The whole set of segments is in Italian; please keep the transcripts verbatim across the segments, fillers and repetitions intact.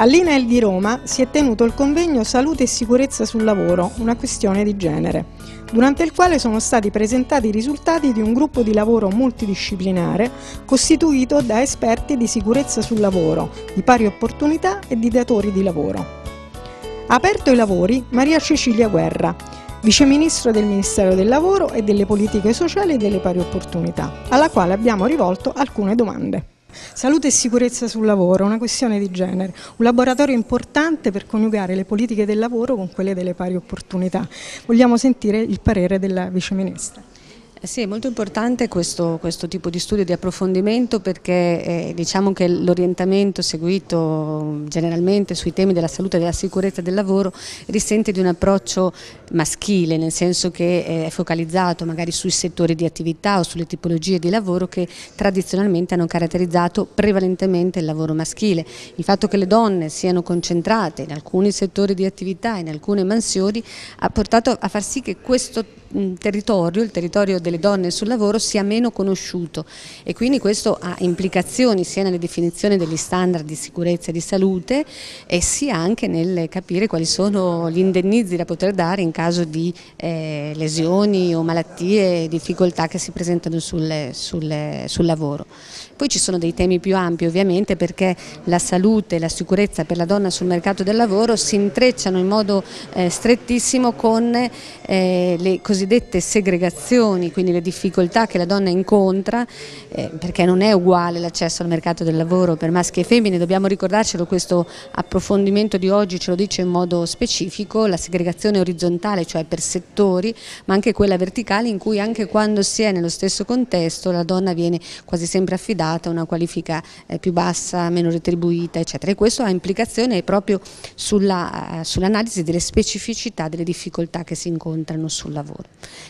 All'I N A I L di Roma si è tenuto il convegno Salute e sicurezza sul lavoro, una questione di genere, durante il quale sono stati presentati i risultati di un gruppo di lavoro multidisciplinare costituito da esperti di sicurezza sul lavoro, di pari opportunità e di datori di lavoro. Ha aperto i lavori Maria Cecilia Guerra, viceministro del Ministero del Lavoro e delle Politiche Sociali e delle Pari Opportunità, alla quale abbiamo rivolto alcune domande. Salute e sicurezza sul lavoro, una questione di genere, un laboratorio importante per coniugare le politiche del lavoro con quelle delle pari opportunità. Vogliamo sentire il parere della viceministra. Sì, è molto importante questo, questo tipo di studio, di approfondimento, perché eh, diciamo che l'orientamento seguito generalmente sui temi della salute e della sicurezza del lavoro risente di un approccio maschile, nel senso che eh, è focalizzato magari sui settori di attività o sulle tipologie di lavoro che tradizionalmente hanno caratterizzato prevalentemente il lavoro maschile. Il fatto che le donne siano concentrate in alcuni settori di attività, in alcune mansioni, ha portato a far sì che questo mh, territorio, il territorio del delle donne sul lavoro sia meno conosciuto, e quindi questo ha implicazioni sia nelle definizioni degli standard di sicurezza e di salute e sia anche nel capire quali sono gli indennizi da poter dare in caso di eh, lesioni o malattie, difficoltà che si presentano sul, sul, sul lavoro. Poi ci sono dei temi più ampi ovviamente, perché la salute e la sicurezza per la donna sul mercato del lavoro si intrecciano in modo eh, strettissimo con eh, le cosiddette segregazioni, quindi le difficoltà che la donna incontra, eh, perché non è uguale l'accesso al mercato del lavoro per maschi e femmine, dobbiamo ricordarcelo, questo approfondimento di oggi ce lo dice in modo specifico, la segregazione orizzontale, cioè per settori, ma anche quella verticale in cui anche quando si è nello stesso contesto la donna viene quasi sempre affidata a una qualifica eh, più bassa, meno retribuita, eccetera, e questo ha implicazione proprio sulla, eh, sull'analisi delle specificità, delle difficoltà che si incontrano sul lavoro.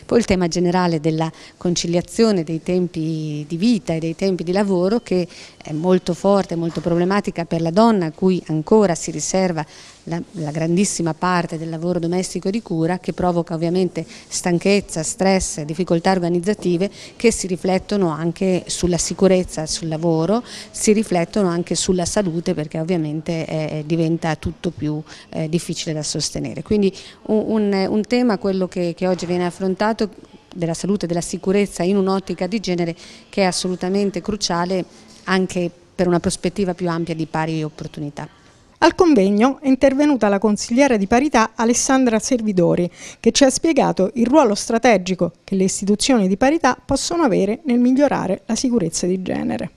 Poi il tema generale della la conciliazione dei tempi di vita e dei tempi di lavoro, che è molto forte, molto problematica per la donna, a cui ancora si riserva la, la grandissima parte del lavoro domestico e di cura, che provoca ovviamente stanchezza, stress, difficoltà organizzative che si riflettono anche sulla sicurezza sul lavoro, si riflettono anche sulla salute, perché ovviamente eh, diventa tutto più eh, difficile da sostenere. Quindi un, un, un tema, quello che, che oggi viene affrontato, della salute e della sicurezza in un'ottica di genere, che è assolutamente cruciale anche per una prospettiva più ampia di pari opportunità. Al convegno è intervenuta la consigliera di parità Alessandra Servidori, che ci ha spiegato il ruolo strategico che le istituzioni di parità possono avere nel migliorare la sicurezza di genere.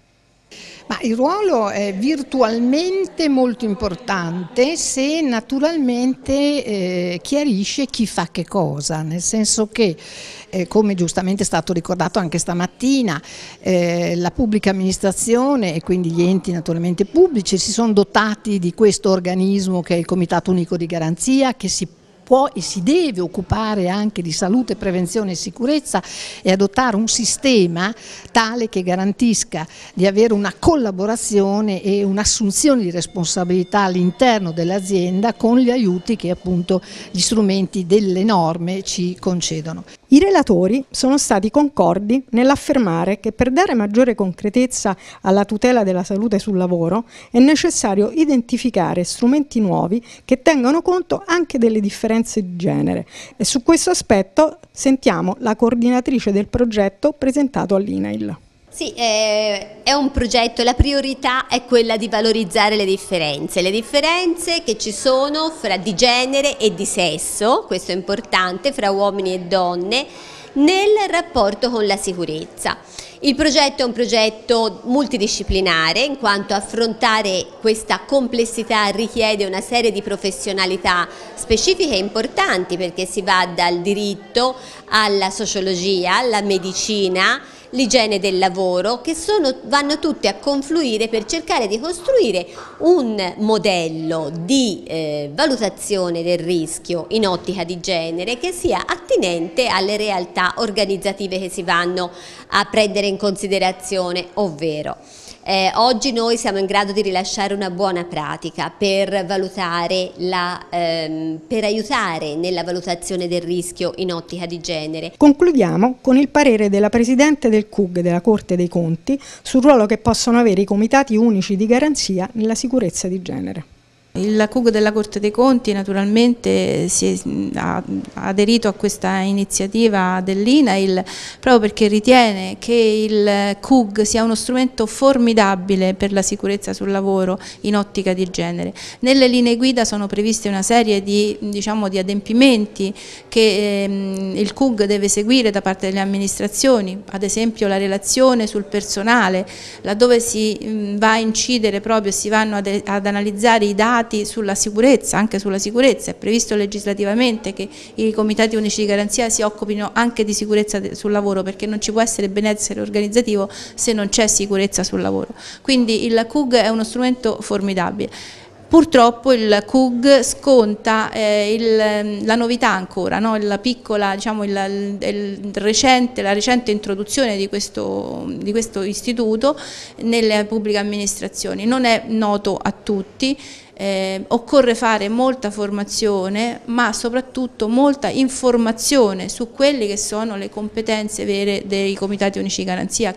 Ma il ruolo è virtualmente molto importante, se naturalmente eh, chiarisce chi fa che cosa, nel senso che eh, come giustamente è stato ricordato anche stamattina, eh, la pubblica amministrazione e quindi gli enti naturalmente pubblici si sono dotati di questo organismo che è il Comitato Unico di Garanzia, che si può e si deve occupare anche di salute, prevenzione e sicurezza, e adottare un sistema tale che garantisca di avere una collaborazione e un'assunzione di responsabilità all'interno dell'azienda con gli aiuti che appunto gli strumenti delle norme ci concedono. I relatori sono stati concordi nell'affermare che per dare maggiore concretezza alla tutela della salute sul lavoro è necessario identificare strumenti nuovi che tengano conto anche delle differenze di genere, e su questo aspetto sentiamo la coordinatrice del progetto presentato all'I N A I L. Sì, eh, è un progetto, la priorità è quella di valorizzare le differenze, le differenze che ci sono fra di genere e di sesso, questo è importante, fra uomini e donne, nel rapporto con la sicurezza. Il progetto è un progetto multidisciplinare, in quanto affrontare questa complessità richiede una serie di professionalità specifiche e importanti, perché si va dal diritto alla sociologia, alla medicina, l'igiene del lavoro, che sono, vanno tutte a confluire per cercare di costruire un modello di eh, valutazione del rischio in ottica di genere che sia attinente alle realtà organizzative che si vanno a prendere in considerazione, ovvero Eh, oggi noi siamo in grado di rilasciare una buona pratica per, valutare la, ehm, per aiutare nella valutazione del rischio in ottica di genere. Concludiamo con il parere della Presidente del C U G della Corte dei Conti sul ruolo che possono avere i Comitati Unici di Garanzia nella sicurezza di genere. Il C U G della Corte dei Conti naturalmente si è, ha aderito a questa iniziativa dell'I N A I L proprio perché ritiene che il C U G sia uno strumento formidabile per la sicurezza sul lavoro in ottica di genere. Nelle linee guida sono previste una serie di, diciamo, di adempimenti che ehm, il C U G deve seguire da parte delle amministrazioni, ad esempio la relazione sul personale, laddove si mh, va a incidere proprio, si vanno ad, ad analizzare i dati sulla sicurezza, anche sulla sicurezza. È previsto legislativamente che i comitati unici di garanzia si occupino anche di sicurezza sul lavoro, perché non ci può essere benessere organizzativo se non c'è sicurezza sul lavoro. Quindi il C U G è uno strumento formidabile. Purtroppo il C U G sconta eh, il, la novità ancora, no? la, piccola, diciamo, il, il recente, la recente introduzione di questo, di questo istituto nelle pubbliche amministrazioni. Non è noto a tutti. Eh, occorre fare molta formazione, ma soprattutto molta informazione su quelle che sono le competenze vere dei comitati unici di garanzia.